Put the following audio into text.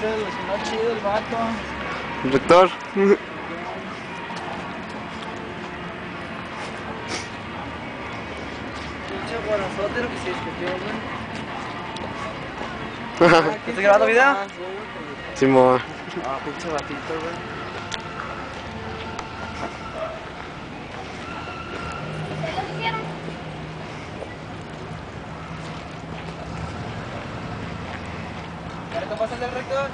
Se solucionó chido el vato. Rector. Pinche guarazote lo que se discutió, güey. ¿Estás grabando video? Simón. Ah, pinche batito, güey. ¿Pásale al rector?